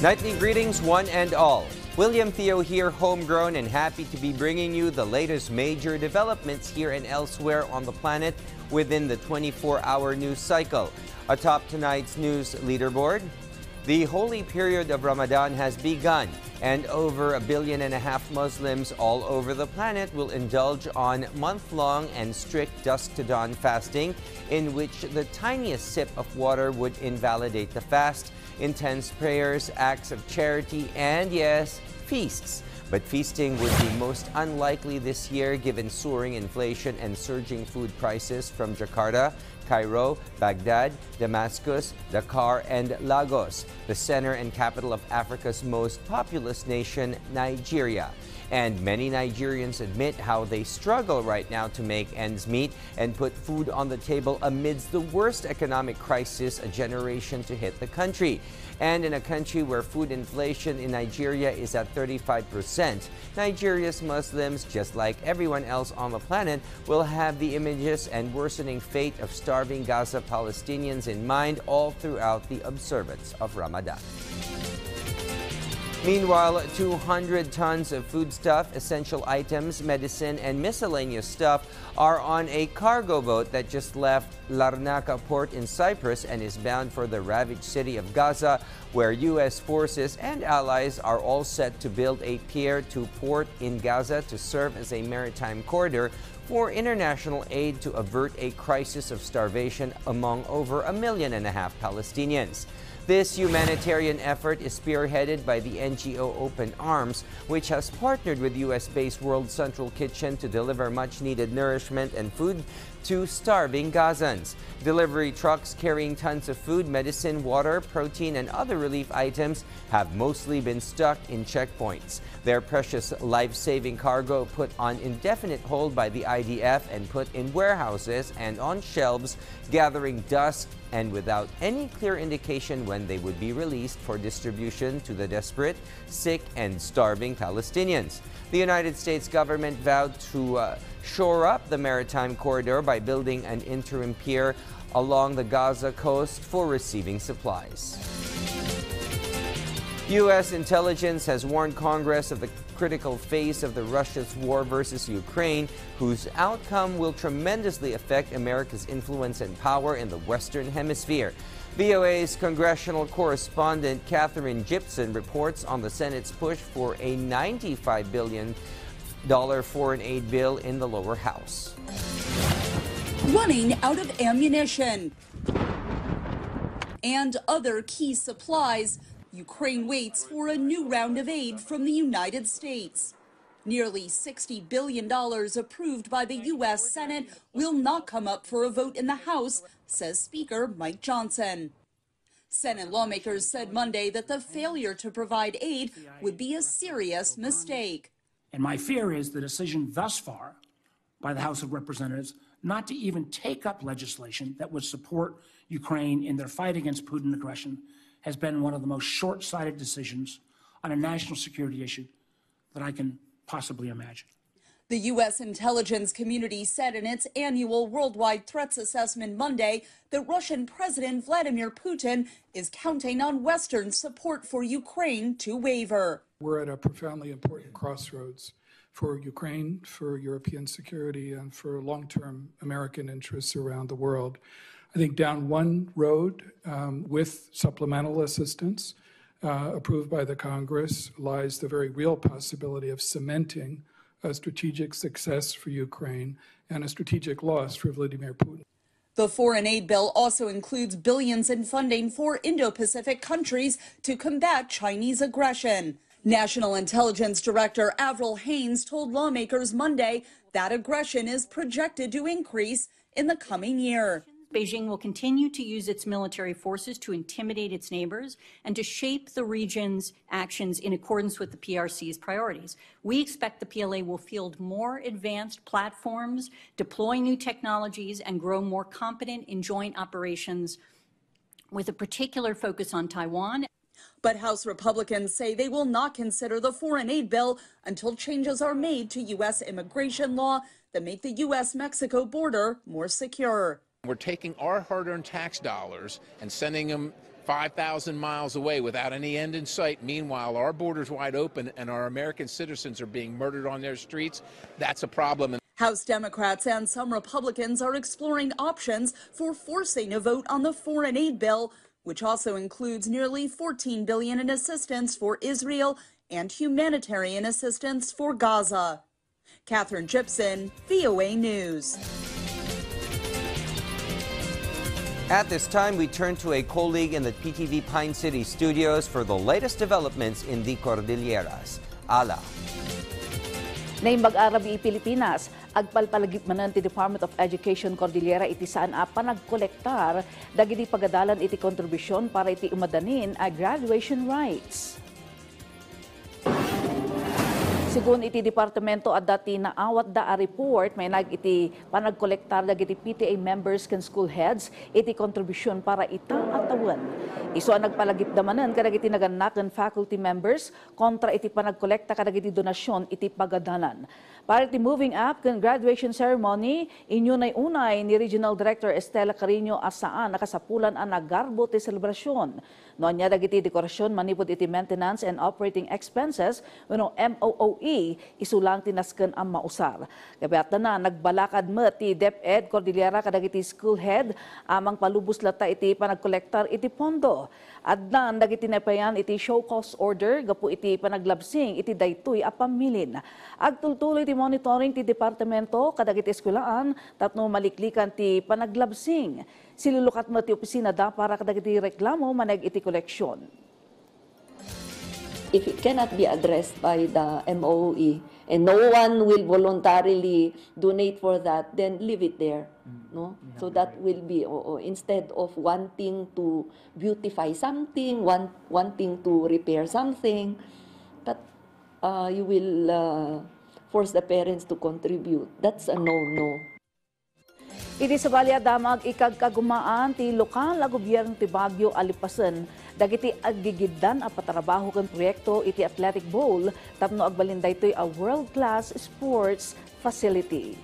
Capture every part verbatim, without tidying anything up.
Nightly greetings one and all. William Theo here, homegrown, and happy to be bringing you the latest major developments here and elsewhere on the planet within the twenty-four hour news cycle. Atop tonight's news leaderboard, the holy period of Ramadan has begun, and over a billion and a half Muslims all over the planet will indulge on month-long and strict dusk-to-dawn fasting, in which the tiniest sip of water would invalidate the fast, intense prayers, acts of charity, and yes, feasts. But feasting would be most unlikely this year given soaring inflation and surging food prices from Jakarta, Cairo, Baghdad, Damascus, Dakar, and Lagos, the center and capital of Africa's most populous nation, Nigeria. And many Nigerians admit how they struggle right now to make ends meet and put food on the table amidst the worst economic crisis a generation to hit the country. And in a country where food inflation in Nigeria is at thirty-five percent, Nigeria's Muslims, just like everyone else on the planet, will have the images and worsening fate of starving Gaza Palestinians in mind all throughout the observance of Ramadan. Meanwhile, two hundred tons of foodstuff, essential items, medicine, and miscellaneous stuff are on a cargo boat that just left Larnaca port in Cyprus and is bound for the ravaged city of Gaza, where U S forces and allies are all set to build a pier to port in Gaza to serve as a maritime corridor for international aid to avert a crisis of starvation among over a million and a half Palestinians. This humanitarian effort is spearheaded by the N G O Open Arms, which has partnered with U S based World Central Kitchen to deliver much-needed nourishment and food to starving Gazans. Delivery trucks carrying tons of food, medicine, water, protein, and other relief items have mostly been stuck in checkpoints. Their precious life-saving cargo put on indefinite hold by the I D F and put in warehouses and on shelves, gathering dust, and without any clear indication when they would be released for distribution to the desperate, sick, and starving Palestinians. The United States government vowed to uh, shore up the maritime corridor by building an interim pier along the Gaza coast for receiving supplies. U S intelligence has warned Congress of the critical phase of the Russia's war versus Ukraine, whose outcome will tremendously affect America's influence and power in the Western Hemisphere. V O A's congressional correspondent Catherine Gibson reports on the Senate's push for a ninety-five billion dollars foreign aid bill in the lower house. Running out of ammunition and other key supplies, Ukraine waits for a new round of aid from the United States. Nearly sixty billion dollars approved by the U S Senate will not come up for a vote in the House, says Speaker Mike Johnson. Senate lawmakers said Monday that the failure to provide aid would be a serious mistake. And my fear is the decision thus far by the House of Representatives not to even take up legislation that would support Ukraine in their fight against Putin aggression has been one of the most short-sighted decisions on a national security issue that I can possibly imagine. The U S intelligence community said in its annual Worldwide Threats Assessment Monday that Russian President Vladimir Putin is counting on Western support for Ukraine to waver. We're at a profoundly important crossroads for Ukraine, for European security, and for long-term American interests around the world. I think down one road um, with supplemental assistance uh, approved by the Congress lies the very real possibility of cementing a strategic success for Ukraine and a strategic loss for Vladimir Putin. The foreign aid bill also includes billions in funding for Indo-Pacific countries to combat Chinese aggression. National Intelligence Director Avril Haines told lawmakers Monday that aggression is projected to increase in the coming year. Beijing will continue to use its military forces to intimidate its neighbors and to shape the region's actions in accordance with the P R C's priorities. We expect the P L A will field more advanced platforms, deploy new technologies, and grow more competent in joint operations with a particular focus on Taiwan. But House Republicans say they will not consider the foreign aid bill until changes are made to U S immigration law that make the U S Mexico border more secure. We're taking our hard-earned tax dollars and sending them five thousand miles away without any end in sight. Meanwhile, our border's wide open and our American citizens are being murdered on their streets. That's a problem. House Democrats and some Republicans are exploring options for forcing a vote on the foreign aid bill, which also includes nearly fourteen billion dollars in assistance for Israel and humanitarian assistance for Gaza. Catherine Gibson, V O A News. At this time, we turn to a colleague in the P T V Pine City Studios for the latest developments in the Cordilleras. Ala. Naimbag-arabi Pilipinas, agpalpalagip manan ti Department of Education Cordillera iti saan a panagkolektar, dagiti pagadalan iti kontribusyon para iti umadanin a graduation rights. Sigun iti departamento at dati na awat da a report may nag iti panagkolektar dagiti P T A members ken school heads iti kontribusyon para itang atawan. Iso ang nagpalagipdamanan kadag iti naganak ng faculty members kontra iti panagkolekta kadag iti donasyon iti pagadanan. Para iti moving up ken graduation ceremony inyunay unay ni Regional Director Estela Carino asaan nakasapulan ang nagarbo ti selebrasyon. Noon niya dagiti dekorasyon manipod iti maintenance and operating expenses wenno M O O E isulang tinasken ang mausar. Gabiata na nagbalakad mo ti DepEd Cordillera kadagiti school head amang palubos lata iti panagkolektar iti pondo. Adnan dagiti napayan iti show cause order gapu iti panaglabsing iti daytoy a pamilin. Agtultuloy ti monitoring ti departamento kadagiti eskuelaan tapno maliklikan ti panaglabsing. Silulukat mo ti opisina da para kadagiti reklamo manag iti koleksyon. If it cannot be addressed by the M O E and no one will voluntarily donate for that, then leave it there. No, so that will be oh, oh, instead of wanting to beautify something, want, wanting to repair something, but uh, you will uh, force the parents to contribute. That's a no-no. Iti sabali adamag ikagkagumaan ti lokal a gobyerno ti Baguio alipasen dagiti aggigiddan a patrabaho ken proyekto iti athletic bowl tapno agbalin daytoy a world class sports facility.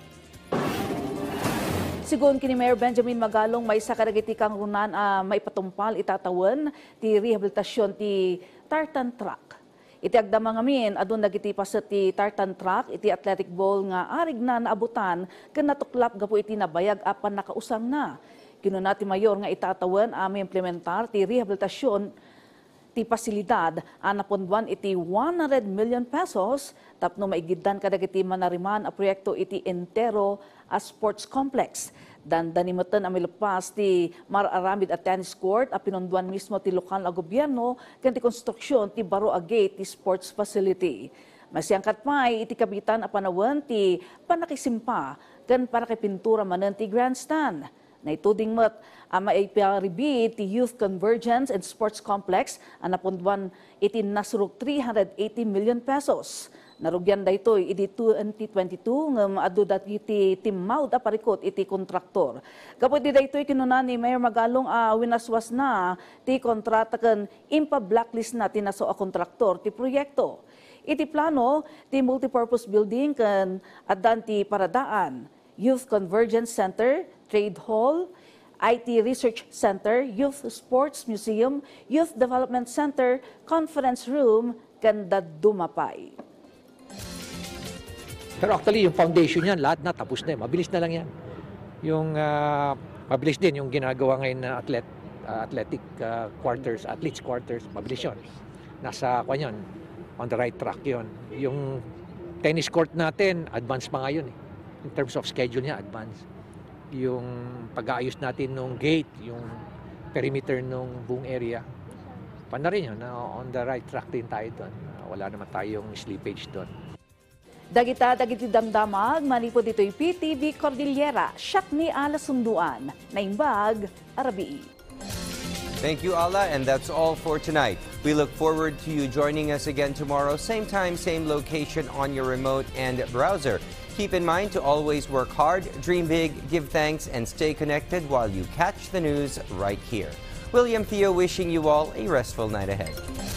Sigun kini Mayor Benjamin Magalong may isa kadagiti kang runan a maipatumpal itatawan ti rehabilitasyon ti tartan track. Iti agdamangamin adun dagiti paset ti tartan track iti athletic ball nga arig na naabutan ken natuklap gapu iti nabayag a panakausang na. Kinuna ti mayor nga itatawan a maimplementar ti rehabilitasyon ti pasilidad a naponduan iti one hundred million pesos tapno maigiddan kadagiti manariman a proyekto iti entero a sports complex. Dandanimatan ang milupas ti Mararamid at tennis court a pinunduan mismo ti lokal a gobyerno ken ti konstruksyon ti baro a gate ti sports facility. Masiyangkat pay iti kabitan a panawen ti panakisimpa ken panakipintura manen ti grandstand. Naituding met ang maiparibid ti Youth Convergence and Sports Complex a napunduan iti nasurog three hundred eighty million pesos. Narugyan daytoy iti twenty twenty-two ng adu dagiti timmaud a parikot iti kontraktor. Gapu iti daytoy kinuna ni Mayor Magalong a uh, winaswas na ti kontrata ken impa blacklist na tinaso a kontraktor ti proyekto. Iti plano ti multipurpose building ken addan ti paradaan, Youth Convergence Center, Trade Hall, I T Research Center, Youth Sports Museum, Youth Development Center, Conference Room, ken dadumapay. Pero actually, yung foundation niyan, lahat na tapos na. Mabilis na lang yan. Yung uh, mabilis din yung ginagawa ngayon na athlete, uh, athletic uh, quarters, athletes quarters, mabilis yun. Nasa kwan yun, on the right track yun. Yung tennis court natin, advance pa ngayon eh. In terms of schedule niya, advance. Yung pag-aayos natin nung gate, yung perimeter nung buong area, pa na rin yun. Uh, on the right track din tayo doon. Uh, wala naman tayong slippage doon. Dagita dagiti damdamag manipod ditoy P T V Cordillera siak ni ala sunduan naimbag arabi. Thank you, Ala, and that's all for tonight. We look forward to you joining us again tomorrow, same time, same location on your remote and browser. Keep in mind to always work hard, dream big, give thanks, and stay connected while you catch the news right here. William Theo wishing you all a restful night ahead.